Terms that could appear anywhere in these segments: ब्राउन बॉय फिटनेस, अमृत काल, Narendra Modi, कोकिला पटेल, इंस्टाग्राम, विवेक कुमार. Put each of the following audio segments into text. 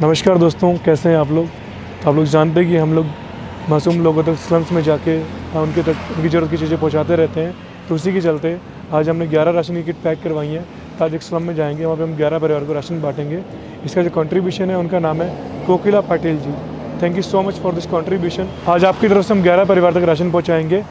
नमस्कार दोस्तों, कैसे हैं आप लोग। आप लोग जानते हैं कि हम लोग मासूम लोगों तक स्लम्स में जाके उनके तक उनकी ज़रूरत की चीज़ें पहुंचाते रहते हैं। तो उसी के चलते आज हमने 11 राशन की किट पैक करवाई है। तो आज एक स्लम में जाएंगे, वहाँ पे हम 11 परिवार को राशन बांटेंगे। इसका जो कॉन्ट्रीब्यूशन है, उनका नाम है कोकिला पटेल ji. Thank you so much for this contribution. आज आपकी तरफ से हम 11 परिवार तक राशन पहुँचाएँगे।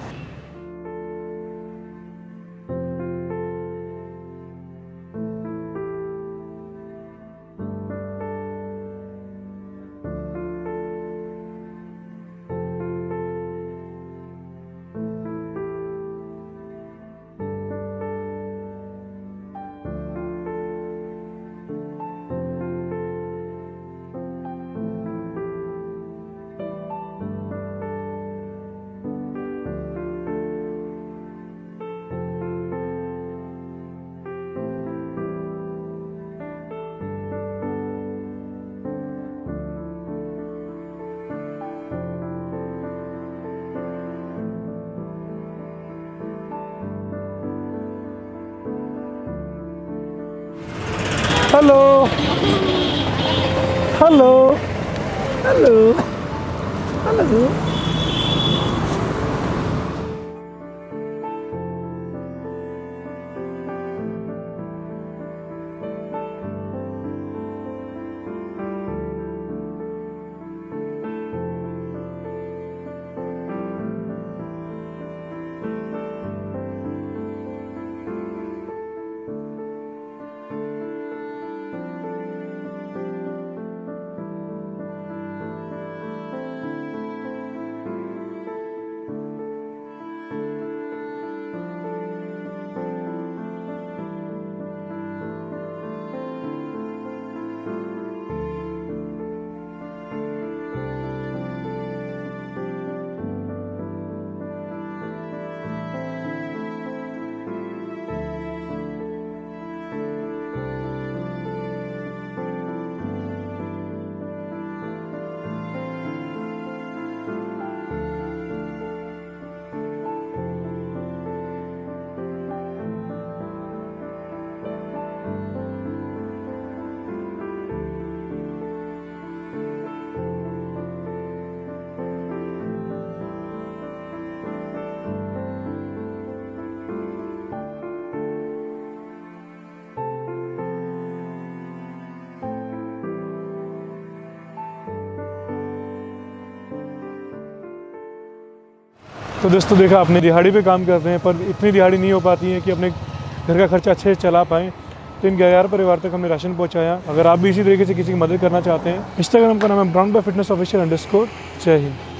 हेलो हेलो हेलो हेलो, तो दोस्तों देखा आपने, दिहाड़ी पे काम करते हैं पर इतनी दिहाड़ी नहीं हो पाती है कि अपने घर का खर्चा अच्छे से चला पाएँ। तो इन 11 परिवार तक हमने राशन पहुंचाया। अगर आप भी इसी तरीके से किसी की मदद करना चाहते हैं, इंस्टाग्राम का नाम है ब्राउन बॉय फिटनेस ऑफिशियल _। जय हिंद।